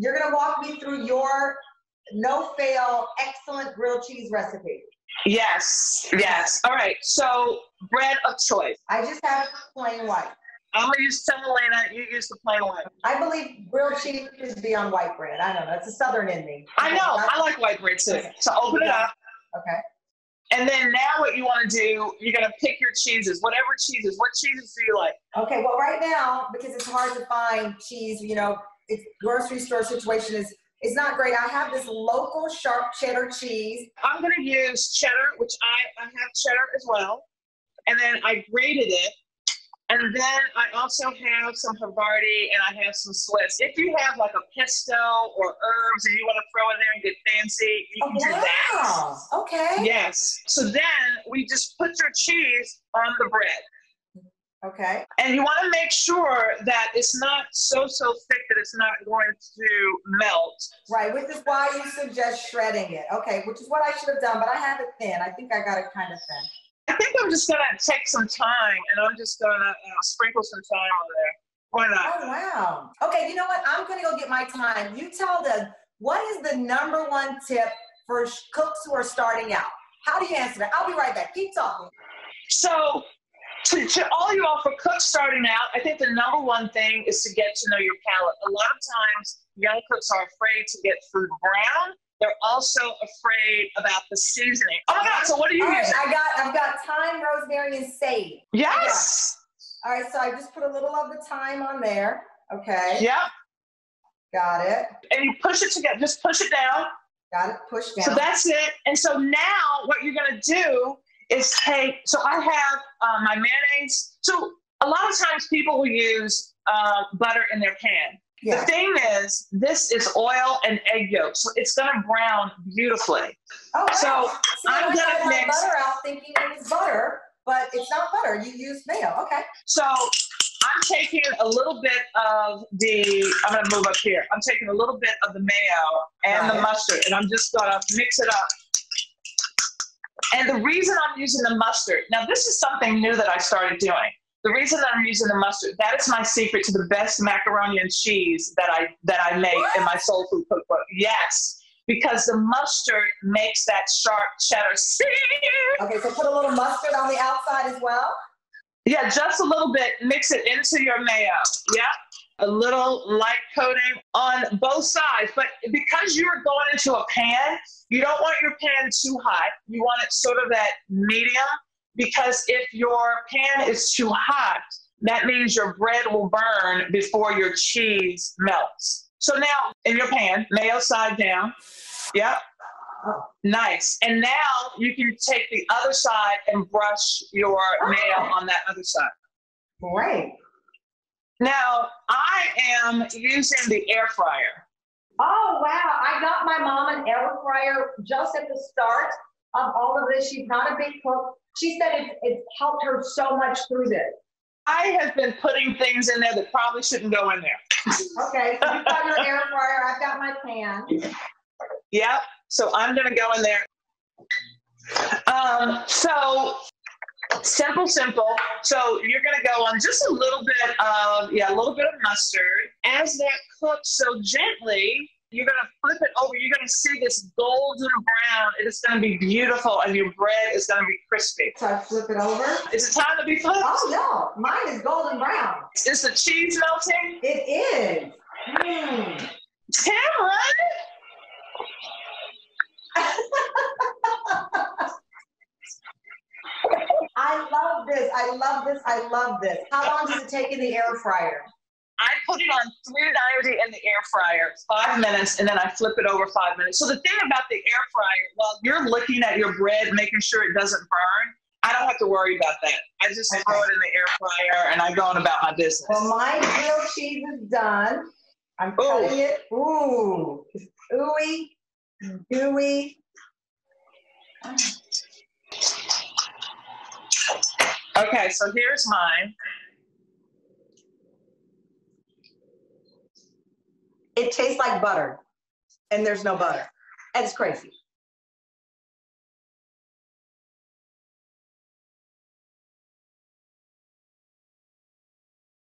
you're going to walk me through your no-fail excellent grilled cheese recipe. Yes, yes. All right, so bread of choice. I just have plain white. I'm going to use semolina. You use the plain white. I believe grilled cheese is beyond white bread. I don't know. It's a southern in me. I know. I like white bread too. Okay. So open it up. Okay. And then now what you want to do, you're going to pick your cheeses, whatever cheeses. What cheeses do you like? Okay, well, right now, because it's hard to find cheese, you know, it's grocery store situation is, it's not great. I have this local sharp cheddar cheese. I'm going to use cheddar, which I have cheddar as well. And then I grated it. And then I also have some Havarti and I have some Swiss. If you have like a pesto or herbs and you want to throw in there and get fancy, you can do that. Okay. Yes. So then we just put your cheese on the bread. Okay. And you want to make sure that it's not so thick that it's not going to melt. Right, which is why you suggest shredding it. Okay, which is what I should have done, but I have it thin. I think I got it kind of thin. I think I'm just going to take some time, and I'm just going to sprinkle some thyme on there. Why not? Oh, wow. Okay, you know what? I'm going to go get my thyme. You tell them, what is the number one tip for cooks who are starting out? How do you answer that? I'll be right back. Keep talking. So, to all you all, for cooks starting out, I think the number one thing is to get to know your palate. A lot of times, young cooks are afraid to get food brown. They're also afraid about the seasoning. Oh my God, so what are you using? I've got thyme, rosemary, and sage. Yes. Yeah. All right, so I just put a little of the thyme on there. Okay. Yep. Got it. And you push it together, just push it down. Got it, push down. So that's it. And so now what you're gonna do is take, so I have my mayonnaise. So a lot of times people will use butter in their pan. Yeah. The thing is, this is oil and egg yolk, so it's going to brown beautifully. Oh, wow. So I'm going to mix butter out, thinking it was butter, but it's not butter. You use mayo, okay? So I'm taking a little bit of the. I'm going to move up here. I'm taking a little bit of the mayo and the mustard, and I'm just going to mix it up. And the reason I'm using the mustard now, this is something new that I started doing. The reason that I'm using the mustard, that is my secret to the best macaroni and cheese that I make in my soul food cookbook. Yes, because the mustard makes that sharp cheddar. See? Okay, so put a little mustard on the outside as well? Yeah, just a little bit. Mix it into your mayo. Yeah, a little light coating on both sides. But because you're going into a pan, you don't want your pan too hot. You want it sort of at medium. Because if your pan is too hot, that means your bread will burn before your cheese melts. So now in your pan, mayo side down. Yep. Nice. And now you can take the other side and brush your mayo on that other side. Great. Now I am using the air fryer. Oh, wow. I got my mom an air fryer just at the start of all of this. She's not a big cook. She said it's helped her so much through this. I have been putting things in there that probably shouldn't go in there. Okay, so you've got your air fryer. I've got my pan. Yep, so I'm going to go in there. So simple. So you're going to go on just a little bit of, a little bit of mustard. As that cooks so gently, you're going to flip it over. You're going to see this golden brown. It is going to be beautiful, and your bread is going to be crispy. So I flip it over. Is it time to be flipped? Oh, no. Mine is golden brown. Is the cheese melting? It is. Mm. Tamara! I love this. I love this. I love this. How long does it take in the air fryer? I put it on 390 in the air fryer, 5 minutes, and then I flip it over 5 minutes. So the thing about the air fryer, while you're looking at your bread, making sure it doesn't burn, I don't have to worry about that. I just throw it in the air fryer, and I go on about my business. Well, my grilled cheese is done. I'm cutting it. Ooh, it's ooey, gooey. Okay, so here's mine. It tastes like butter, and there's no butter. It's crazy.